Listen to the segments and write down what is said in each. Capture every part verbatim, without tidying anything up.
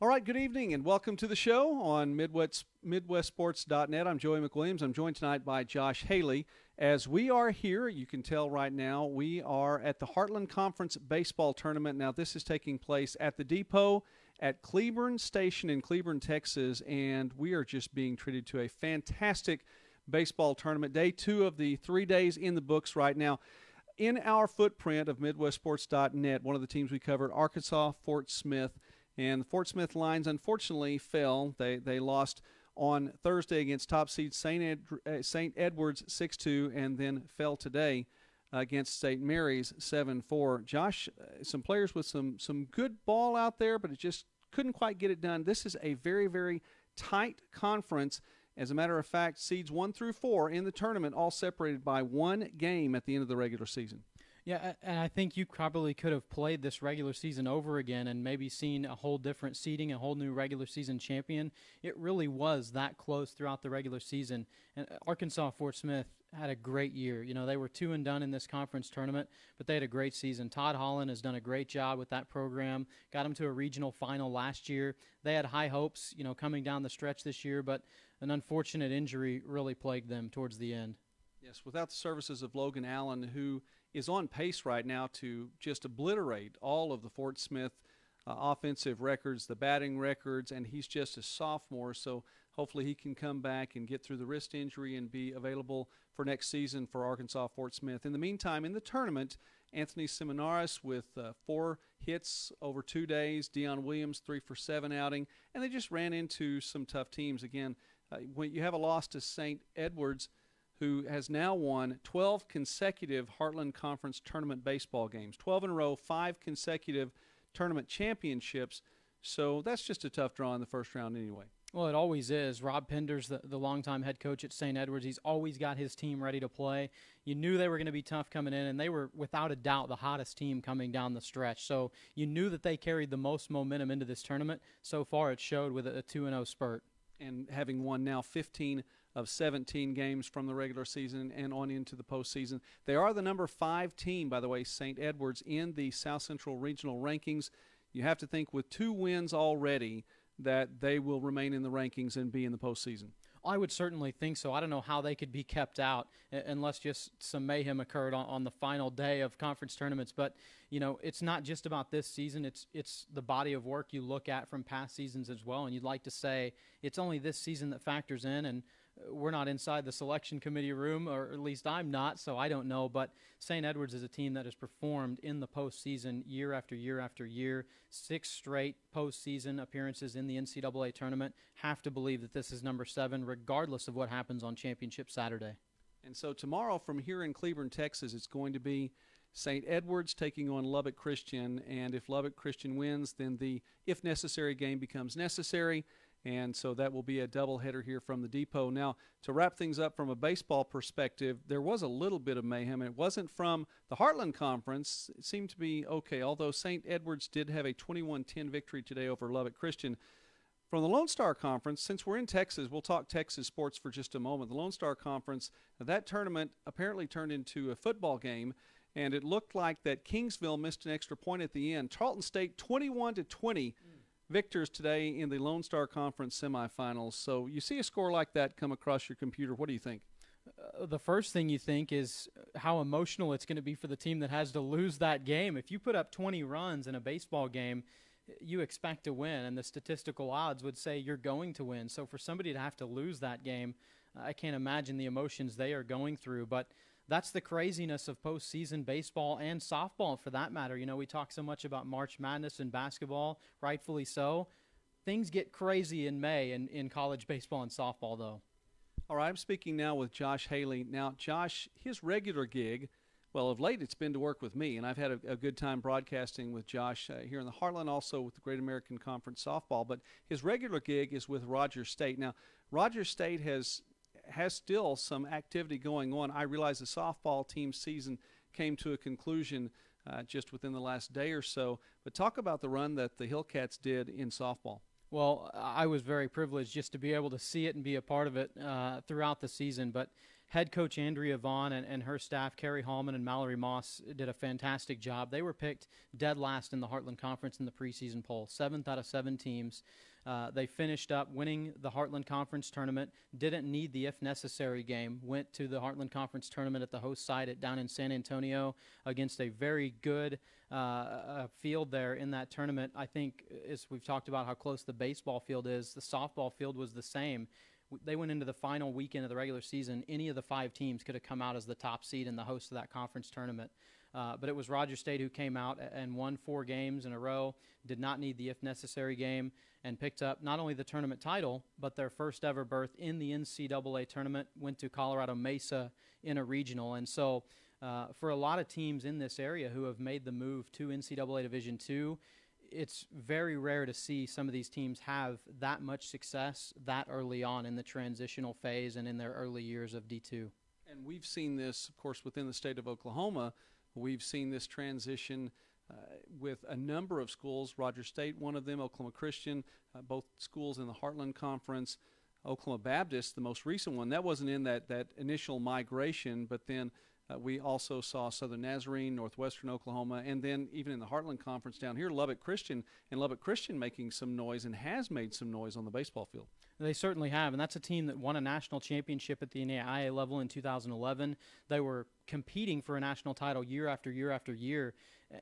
All right, good evening and welcome to the show on Midwest, Midwest Sports dot net. I'm Joey McWilliams. I'm joined tonight by Josh Haley. As we are here, you can tell right now, we are at the Heartland Conference Baseball Tournament. Now, this is taking place at the Depot at Cleburne Station in Cleburne, Texas, and we are just being treated to a fantastic baseball tournament. Day two of the three days in the books right now. In our footprint of Midwest Sports dot net, one of the teams we covered, Arkansas Fort Smith, and the Fort Smith Lions unfortunately fell. They they lost on Thursday against top seed Saint Ed, Saint Edwards six two, and then fell today against Saint Mary's seven four. Josh, some players with some some good ball out there, but it just couldn't quite get it done. This is a very, very tight conference. As a matter of fact, seeds one through four in the tournament all separated by one game at the end of the regular season. Yeah, and I think you probably could have played this regular season over again and maybe seen a whole different seeding, a whole new regular season champion. It really was that close throughout the regular season. And Arkansas Fort Smith had a great year. You know, they were two and done in this conference tournament, but they had a great season. Todd Holland has done a great job with that program, got them to a regional final last year. They had high hopes, you know, coming down the stretch this year, but an unfortunate injury really plagued them towards the end. Yes, without the services of Logan Allen, who is on pace right now to just obliterate all of the Fort Smith uh, offensive records, the batting records, and he's just a sophomore, so hopefully he can come back and get through the wrist injury and be available for next season for Arkansas Fort Smith. In the meantime, in the tournament, Anthony Seminaris with uh, four hits over two days, Deion Williams three for seven outing, and they just ran into some tough teams. Again, uh, when you have a loss to Saint Edwards, who has now won twelve consecutive Heartland Conference tournament baseball games, twelve in a row, five consecutive tournament championships. So that's just a tough draw in the first round anyway. Well, it always is. Rob Penders, the, the longtime head coach at Saint Edwards, he's always got his team ready to play. You knew they were going to be tough coming in, and they were without a doubt the hottest team coming down the stretch. So you knew that they carried the most momentum into this tournament. So far it showed with a two and oh spurt. And having won now fifteen of seventeen games from the regular season and on into the postseason. They are the number five team, by the way, Saint Edwards, in the South Central Regional rankings. You have to think with two wins already that they will remain in the rankings and be in the postseason. I would certainly think so. I don't know how they could be kept out unless just some mayhem occurred on, on the final day of conference tournaments. But, you know, it's not just about this season. It's it's the body of work you look at from past seasons as well. And you'd like to say it's only this season that factors in. And we're not inside the selection committee room, or at least I'm not, so I don't know. But Saint Edwards is a team that has performed in the postseason year after year after year. Six straight postseason appearances in the N C double A tournament. Have to believe that this is number seven, regardless of what happens on Championship Saturday. And so tomorrow from here in Cleburne, Texas, it's going to be Saint Edwards taking on Lubbock Christian. And if Lubbock Christian wins, then the if necessary game becomes necessary. And so that will be a doubleheader here from the Depot. Now, to wrap things up from a baseball perspective, there was a little bit of mayhem. It wasn't from the Heartland Conference. It seemed to be okay, although Saint Edwards did have a twenty-one ten victory today over Lubbock Christian. From the Lone Star Conference, since we're in Texas, we'll talk Texas sports for just a moment. The Lone Star Conference, that tournament apparently turned into a football game, and it looked like that Kingsville missed an extra point at the end. Tarleton State twenty-one to twenty. Victors today in the Lone Star Conference semifinals. So you see a score like that come across your computer. What do you think? Uh, the first thing you think is how emotional it's going to be for the team that has to lose that game. If you put up twenty runs in a baseball game, you expect to win, and the statistical odds would say you're going to win. So for somebody to have to lose that game, I can't imagine the emotions they are going through. But that's the craziness of postseason baseball and softball, for that matter. You know, we talk so much about March Madness in basketball, rightfully so. Things get crazy in May in, in college baseball and softball, though. All right, I'm speaking now with Josh Haley. Now, Josh, his regular gig, well, of late it's been to work with me, and I've had a, a good time broadcasting with Josh uh, here in the Heartland, also with the Great American Conference softball. But his regular gig is with Rogers State. Now, Rogers State has... has still some activity going on. I realize the softball team season came to a conclusion uh, just within the last day or so, but talk about the run that the Hillcats did in softball. Well, I was very privileged just to be able to see it and be a part of it uh, throughout the season, but head coach Andrea Vaughan and, and her staff, Carrie Hallman and Mallory Moss, did a fantastic job. They were picked dead last in the Heartland Conference in the preseason poll, seventh out of seven teams. Uh, they finished up winning the Heartland Conference tournament, didn't need the if necessary game, went to the Heartland Conference tournament at the host site at, down in San Antonio against a very good uh, uh, field there in that tournament. I think, as we've talked about how close the baseball field is, the softball field was the same. They went into the final weekend of the regular season. Any of the five teams could have come out as the top seed and the host of that conference tournament. Uh, but it was Rogers State who came out and won four games in a row, did not need the if necessary game, and picked up not only the tournament title, but their first ever berth in the N C double A tournament, went to Colorado Mesa in a regional. And so uh, for a lot of teams in this area who have made the move to N C double A Division two, it's very rare to see some of these teams have that much success that early on in the transitional phase and in their early years of D two. And we've seen this, of course, within the state of Oklahoma. We've seen this transition uh, with a number of schools, Rogers State, one of them, Oklahoma Christian, uh, both schools in the Heartland Conference, Oklahoma Baptist, the most recent one. That wasn't in that, that initial migration, but then uh, we also saw Southern Nazarene, Northwestern Oklahoma, and then even in the Heartland Conference down here, Lubbock Christian, and Lubbock Christian making some noise and has made some noise on the baseball field. They certainly have, and that's a team that won a national championship at the N A I A level in two thousand eleven. They were competing for a national title year after year after year,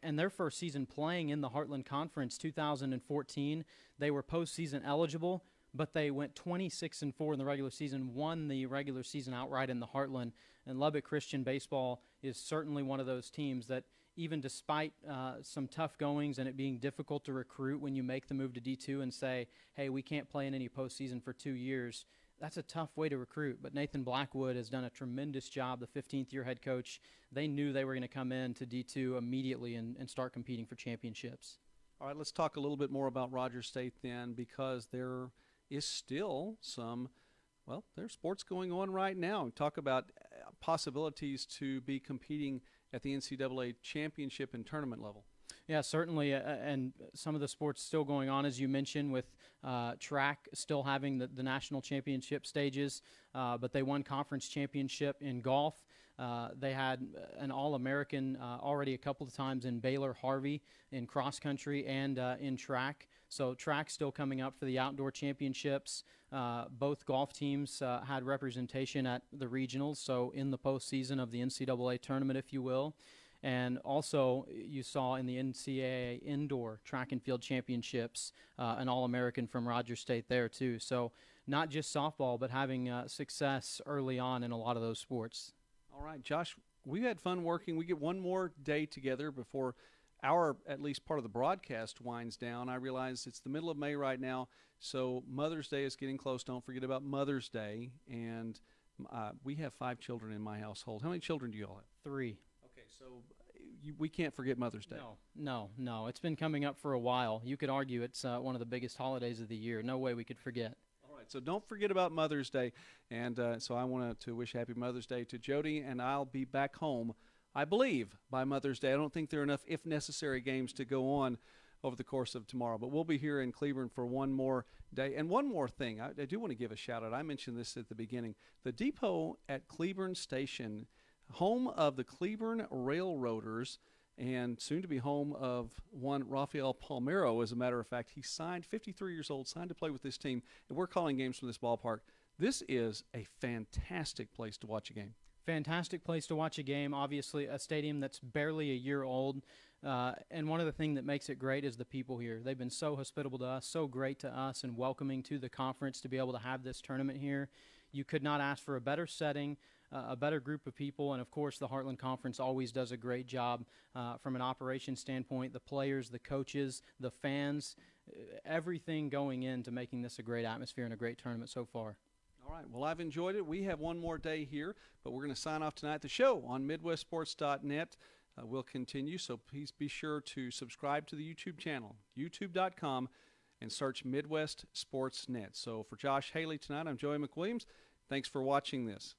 and their first season playing in the Heartland Conference, two thousand fourteen, they were postseason eligible, but they went twenty-six and four in the regular season, won the regular season outright in the Heartland. And Lubbock Christian baseball is certainly one of those teams that, even despite uh, some tough goings and it being difficult to recruit when you make the move to D two and say, hey, we can't play in any postseason for two years, that's a tough way to recruit. But Nathan Blackwood has done a tremendous job, the fifteenth-year head coach. They knew they were going to come in to D two immediately and, and start competing for championships. All right, let's talk a little bit more about Rogers State then, because there is still some, well, there's sports going on right now. Talk about possibilities to be competing at the N C double A championship and tournament level. Yeah, certainly, uh, and some of the sports still going on, as you mentioned, with uh, track still having the, the national championship stages, uh, but they won conference championship in golf. Uh, they had an All-American uh, already a couple of times in Baylor Harvey in cross country and uh, in track. So track still coming up for the outdoor championships. Uh, both golf teams uh, had representation at the regionals, so in the postseason of the N C double A tournament, if you will. And also you saw in the N C double A indoor track and field championships uh, an All-American from Rogers State there too. So not just softball, but having uh, success early on in a lot of those sports. All right, Josh, we had fun working. We get one more day together before our, at least part of the broadcast, winds down. I realize it's the middle of May right now, so Mother's Day is getting close. Don't forget about Mother's Day. And uh, we have five children in my household. How many children do you all have? Three. Okay, so you, we can't forget Mother's Day. No, no, no. It's been coming up for a while. You could argue it's uh, one of the biggest holidays of the year. No way we could forget. So don't forget about Mother's Day. And uh, so I want to wish happy Mother's Day to Jody, and I'll be back home, I believe, by Mother's Day. I don't think there are enough if necessary games to go on over the course of tomorrow. But we'll be here in Cleburne for one more day. And one more thing, I, I do want to give a shout-out. I mentioned this at the beginning. The Depot at Cleburne Station, home of the Cleburne Railroaders, and soon to be home of one Rafael Palmeiro. As a matter of fact, he signed, fifty-three years old, signed to play with this team, and we're calling games from this ballpark. This is a fantastic place to watch a game. Fantastic place to watch a game. Obviously, a stadium that's barely a year old. Uh, and one of the things that makes it great is the people here. They've been so hospitable to us, so great to us, and welcoming to the conference to be able to have this tournament here. You could not ask for a better setting, Uh, a better group of people, and of course the Heartland Conference always does a great job uh, from an operations standpoint, the players, the coaches, the fans, uh, everything going into making this a great atmosphere and a great tournament so far. All right, well, I've enjoyed it. We have one more day here, but we're going to sign off tonight. The show on Midwest Sports dot net uh, will continue, so please be sure to subscribe to the YouTube channel, YouTube dot com, and search Midwest Sports Net. So for Josh Haley tonight, I'm Joey McWilliams. Thanks for watching this.